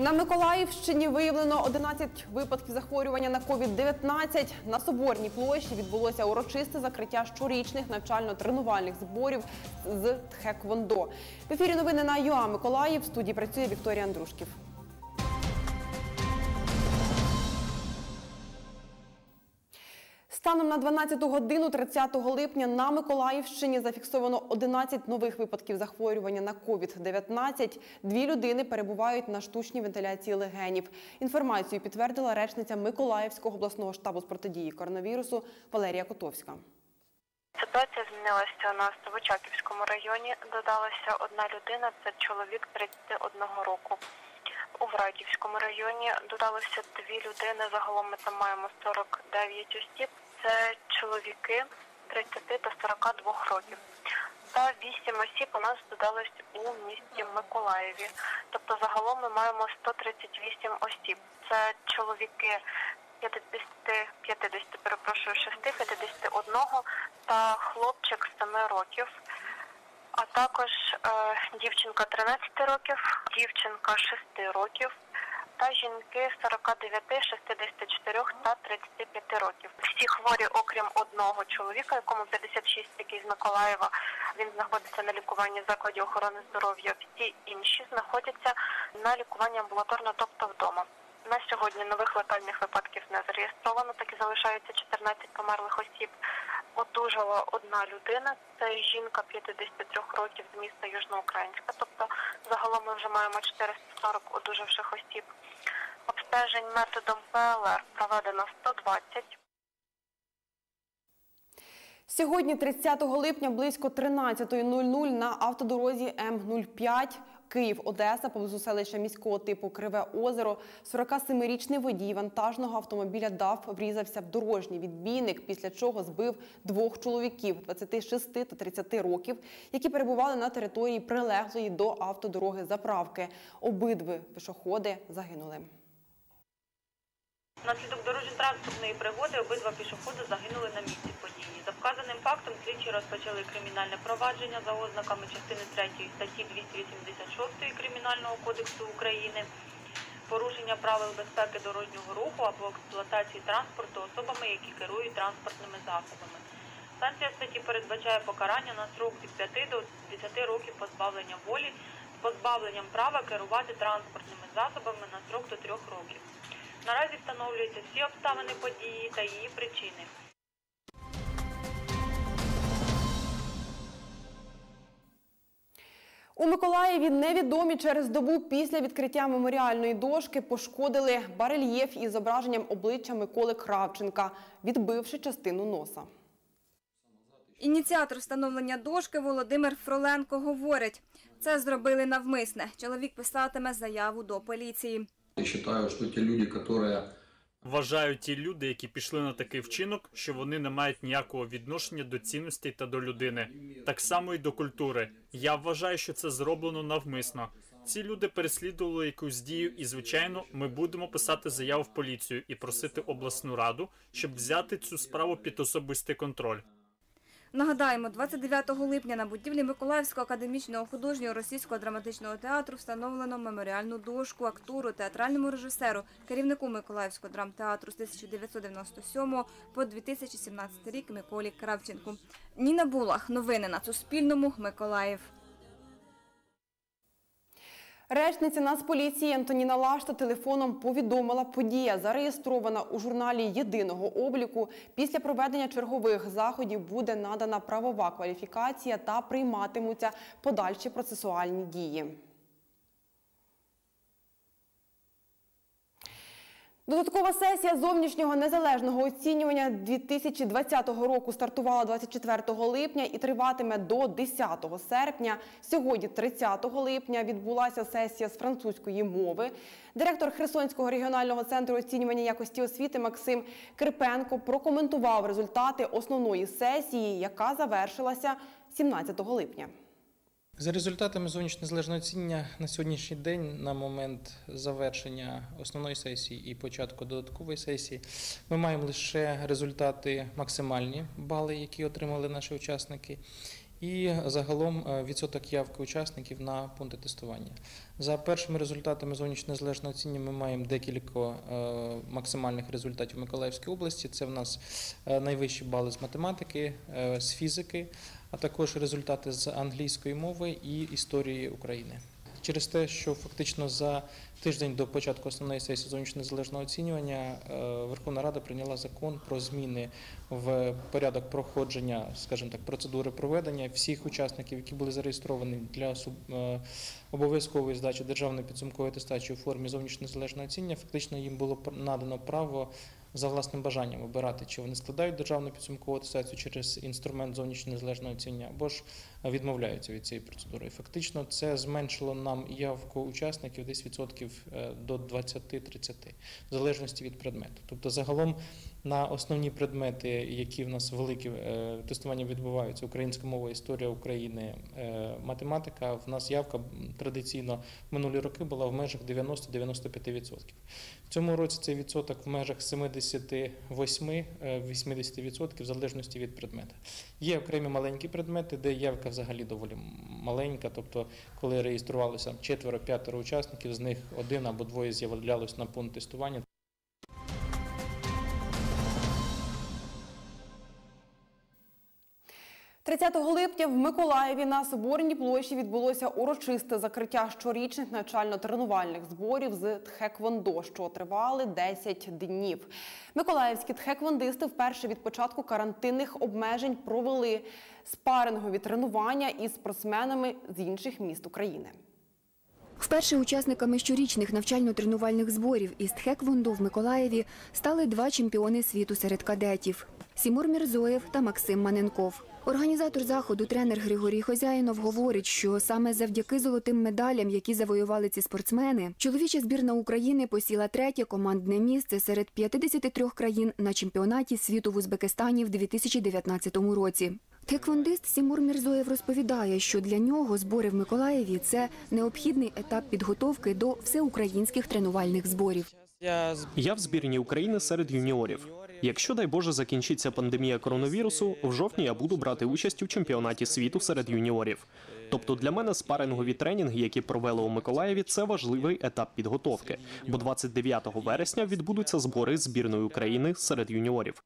На Миколаївщині виявлено 11 випадків захворювання на COVID-19. На Соборній площі відбулося урочисте закриття щорічних навчально-тренувальних зборів з тхеквондо. В ефірі новини на UA: Миколаїв. В студії працює Вікторія Андрушків. Станом на 12 годину 30 липня на Миколаївщині зафіксовано 11 нових випадків захворювання на COVID-19. 2 людини перебувають на штучній вентиляції легенів. Інформацію підтвердила речниця Миколаївського обласного штабу з протидії коронавірусу Валерія Котовська. Ситуація змінилася у нас в Очаківському районі. Додалася одна людина, це чоловік 31 року. У Врадівському районі додалося 2 людини, загалом ми там маємо 49 осіб. Це чоловіки 30 та 42 років. Та 8 осіб у нас додалось у місті Миколаєві. Тобто загалом ми маємо 138 осіб. Це чоловіки 51 та хлопчик 7 років. А також дівчинка 13 років, дівчинка 6 років та жінки 49, 64 та 35 років. Всі хворі, окрім одного чоловіка, якому 56, який з Миколаєва, він знаходиться на лікуванні в закладі охорони здоров'я. Всі інші знаходяться на лікуванні амбулаторно, тобто вдома. На сьогодні нових летальних випадків не зареєстровано, так і залишаються 14 померлих осіб. Одужала одна людина, це жінка 53 років з міста Южноукраїнська. Тобто загалом ми вже маємо 440 одужавших осіб. Обстежень методом ПЛР проведено 120. Сьогодні, 30 липня, близько 13:00 на автодорозі М-05 Київ-Одеса поблизу селища міського типу Криве Озеро 47-річний водій вантажного автомобіля ДАФ врізався в дорожній відбійник, після чого збив 2 чоловіків 26 та 30 років, які перебували на території прилеглої до автодороги заправки. Обидва пішоходи загинули. Внаслідок дорожньо-транспортної пригоди обидва пішоходи загинули на місці події. За вказаним фактом слідчі розпочали кримінальне провадження за ознаками частини 3 статті 286 Кримінального кодексу України «Порушення правил безпеки дорожнього руху або експлуатації транспорту особами, які керують транспортними засобами». Санкція статті передбачає покарання на строк від 5 до 10 років позбавлення волі з позбавленням права керувати транспортними засобами на строк до 3 років. Наразі встановлюються всі обставини події та її причини. У Миколаєві невідомі через добу після відкриття меморіальної дошки пошкодили барельєф із зображенням обличчя Миколи Кравченка, відбивши частину носа. Ініціатор встановлення дошки Володимир Фроленко говорить, це зробили навмисне. Чоловік писатиме заяву до поліції. Вважаю, ті люди, які пішли на такий вчинок, що вони не мають ніякого відношення до цінностей та до людини. Так само і до культури. Я вважаю, що це зроблено навмисно. Ці люди переслідували якусь дію і, звичайно, ми будемо писати заяву в поліцію і просити обласну раду, щоб взяти цю справу під особистий контроль. Нагадаємо, 29 липня на будівлі Миколаївського академічного художнього російського драматичного театру встановлено меморіальну дошку актору, театральному режисеру, керівнику Миколаївського драмтеатру з 1997 по 2017 рік Миколі Кравченку. Ніна Булах. Новини на Суспільному. Миколаїв. Речниця Нацполіції Антоніна Лашта телефоном повідомила, подія зареєстрована у журналі єдиного обліку. Після проведення чергових заходів буде надана правова кваліфікація та прийматимуться подальші процесуальні дії. Додаткова сесія зовнішнього незалежного оцінювання 2020 року стартувала 24 липня і триватиме до 10 серпня. Сьогодні, 30 липня, відбулася сесія з французької мови. Директор Херсонського регіонального центру оцінювання якості освіти Максим Кирпенко прокоментував результати основної сесії, яка завершилася 17 липня. За результатами зовнішньо-незалежного оцінювання на сьогоднішній день, на момент завершення основної сесії і початку додаткової сесії, ми маємо лише результати максимальні бали, які отримали наші учасники. і загалом відсоток явки учасників на пункти тестування. За першими результатами зовнішньо незалежного оцінювання ми маємо декілька максимальних результатів в Миколаївській області. Це в нас найвищі бали з математики, з фізики, а також результати з англійської мови і історії України. Через те, що фактично за тиждень до початку основної сесії зовнішнього незалежного оцінювання Верховна Рада прийняла закон про зміни в порядок проходження, скажімо так, процедури проведення всіх учасників, які були зареєстровані для обов'язкової здачі державної підсумкової атестації у формі зовнішнього незалежного оцінювання, фактично їм було надано право за власним бажанням обирати, чи вони складають державну підсумкову атестацію через інструмент зовнішнього незалежного оцінювання, або ж відмовляються від цієї процедури. І фактично це зменшило нам явку учасників десь відсотків до 20-30, в залежності від предмету. Тобто загалом на основні предмети, які в нас великі тестування відбуваються, українська мова, історія України, математика, в нас явка традиційно в минулі роки була в межах 90-95%. В цьому році цей відсоток в межах 78-80%, в залежності від предмета. Є окремі маленькі предмети, де явка взагалі доволі маленька, тобто коли реєструвалося 4-5 учасників, з них 1 або 2 з'являлися на пункт тестування. «30 липня в Миколаєві на Соборній площі відбулося урочисте закриття щорічних навчально-тренувальних зборів з тхеквондо, що тривали 10 днів. Миколаївські тхеквондисти вперше від початку карантинних обмежень провели спарингові тренування із спортсменами з інших міст України». Вперше учасниками щорічних навчально-тренувальних зборів із тхеквондо в Миколаєві стали 2 чемпіони світу серед кадетів – Сімур Мірзоєв та Максим Маненков. Організатор заходу, тренер Григорій Хозяїнов, говорить, що саме завдяки золотим медалям, які завоювали ці спортсмени, чоловіча збірна України посіла 3-тє командне місце серед 53 країн на чемпіонаті світу в Узбекистані в 2019 році. Тхеквондист Сімур Мірзоєв розповідає, що для нього збори в Миколаєві – це необхідний етап підготовки до всеукраїнських тренувальних зборів. Я в збірні України серед юніорів. Якщо, дай Боже, закінчиться пандемія коронавірусу, в жовтні я буду брати участь у чемпіонаті світу серед юніорів. Тобто для мене спарингові тренінги, які провели у Миколаєві, це важливий етап підготовки, бо 29 вересня відбудуться збори збірної України серед юніорів.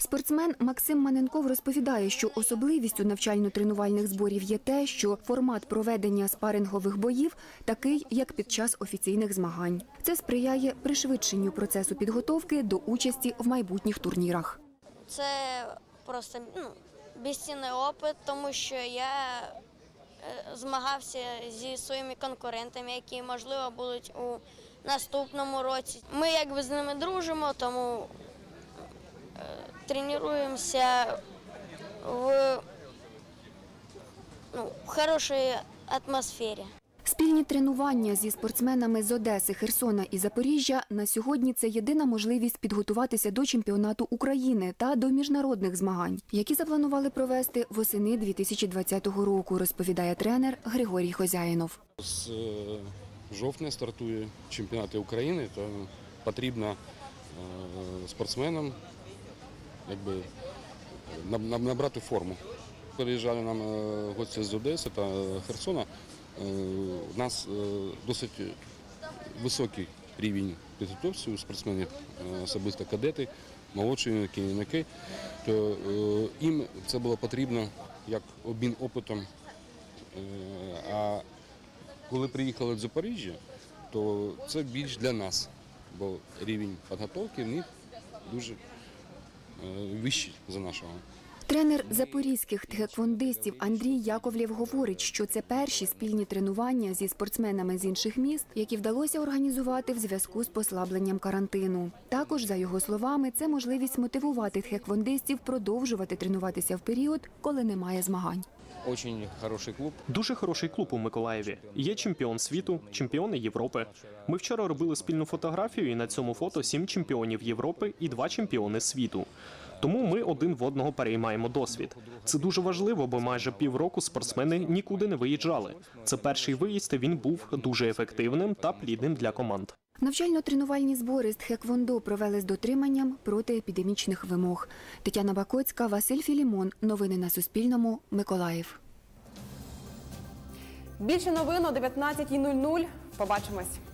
Спортсмен Максим Маненков розповідає, що особливістю навчально-тренувальних зборів є те, що формат проведення спарингових боїв такий, як під час офіційних змагань. Це сприяє пришвидшенню процесу підготовки до участі в майбутніх турнірах. Це просто безцінний опит, тому що я змагався зі своїми конкурентами, які, можливо, будуть у наступному році. Ми якби з ними дружимо, тому тренируемся в хорошей атмосфере. Спільні тренування зі спортсменами з Одеси, Херсона і Запоріжжя на сьогодні – це єдина можливість підготуватися до чемпіонату України та до міжнародних змагань, які запланували провести восени 2020 року, розповідає тренер Григорій Хозяїнов. З жовтня стартує чемпіонат України, то потрібно спортсменам набрати форму. Приїжджали нам гості з Одеси та Херсона. У нас досить високий рівень підготовки у спортсменів, особисто кадети, молодші керівники. То їм це було потрібно як обмін опитом. А коли приїхали до Запоріжжя, то це більш для нас, бо рівень підготовки в них дуже вищий за нашого. Тренер запорізьких тхеквондистів Андрій Яковлєв говорить, що це перші спільні тренування зі спортсменами з інших міст, які вдалося організувати в зв'язку з послабленням карантину. Також, за його словами, це можливість мотивувати тхеквондистів продовжувати тренуватися в період, коли немає змагань. Дуже хороший клуб у Миколаєві. Є чемпіон світу, чемпіони Європи. Ми вчора робили спільну фотографію, і на цьому фото 7 чемпіонів Європи і 2 чемпіони світу. Тому ми один в одного переймаємо досвід. Це дуже важливо, бо майже півроку спортсмени нікуди не виїжджали. Це перший виїзд, він був дуже ефективним та плідним для команд. Навчально-тренувальні збори з тхеквондо провели з дотриманням протиепідемічних вимог. Тетяна Бакоцька, Василь Філімон. Новини на Суспільному. Миколаїв. Більше новин о 19:00. Побачимось.